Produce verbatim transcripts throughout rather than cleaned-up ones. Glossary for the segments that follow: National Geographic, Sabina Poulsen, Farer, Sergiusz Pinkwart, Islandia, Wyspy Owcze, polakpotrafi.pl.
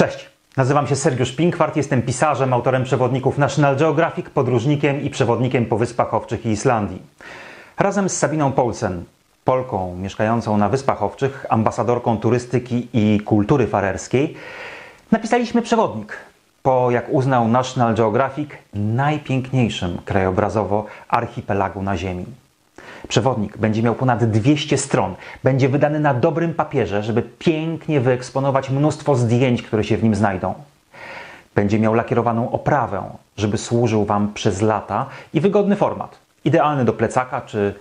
Cześć, nazywam się Sergiusz Pinkwart, jestem pisarzem, autorem przewodników National Geographic, podróżnikiem i przewodnikiem po Wyspach Owczych i Islandii. Razem z Sabiną Poulsen, Polką mieszkającą na Wyspach Owczych, ambasadorką turystyki i kultury farerskiej, napisaliśmy przewodnik po, jak uznał National Geographic, najpiękniejszym krajobrazowo archipelagu na Ziemi. Przewodnik będzie miał ponad dwieście stron, będzie wydany na dobrym papierze, żeby pięknie wyeksponować mnóstwo zdjęć, które się w nim znajdą. Będzie miał lakierowaną oprawę, żeby służył Wam przez lata i wygodny format, idealny do plecaka czy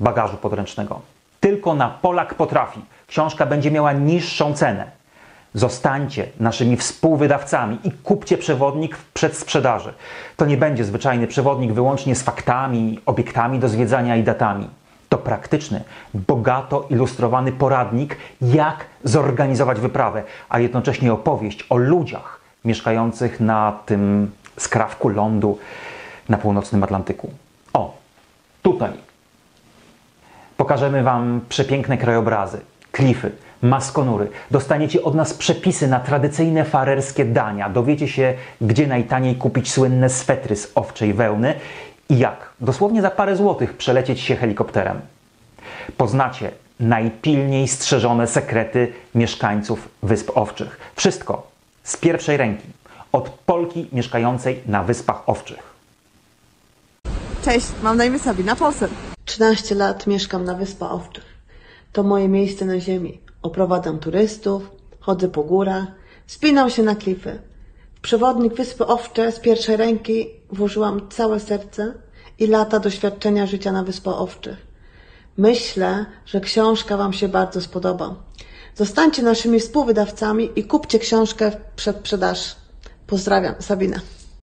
bagażu podręcznego. Tylko na Polak potrafi. Książka będzie miała niższą cenę. Zostańcie naszymi współwydawcami i kupcie przewodnik w przedsprzedaży. To nie będzie zwyczajny przewodnik wyłącznie z faktami, obiektami do zwiedzania i datami. To praktyczny, bogato ilustrowany poradnik, jak zorganizować wyprawę, a jednocześnie opowieść o ludziach mieszkających na tym skrawku lądu na północnym Atlantyku. O, tutaj pokażemy Wam przepiękne krajobrazy, klify, maskonury. Dostaniecie od nas przepisy na tradycyjne farerskie dania. Dowiecie się, gdzie najtaniej kupić słynne swetry z owczej wełny i jak dosłownie za parę złotych przelecieć się helikopterem. Poznacie najpilniej strzeżone sekrety mieszkańców Wysp Owczych. Wszystko z pierwszej ręki, od Polki mieszkającej na Wyspach Owczych. Cześć, mam na imię Sabina Poulsen. trzynaście lat mieszkam na Wyspach Owczych. To moje miejsce na ziemi. Oprowadzam turystów, chodzę po górach, wspinam się na klify. W przewodnik Wyspy Owcze z pierwszej ręki włożyłam całe serce i lata doświadczenia życia na Wyspach Owczych. Myślę, że książka Wam się bardzo spodoba. Zostańcie naszymi współwydawcami i kupcie książkę w przedprzedaży. Pozdrawiam, Sabina.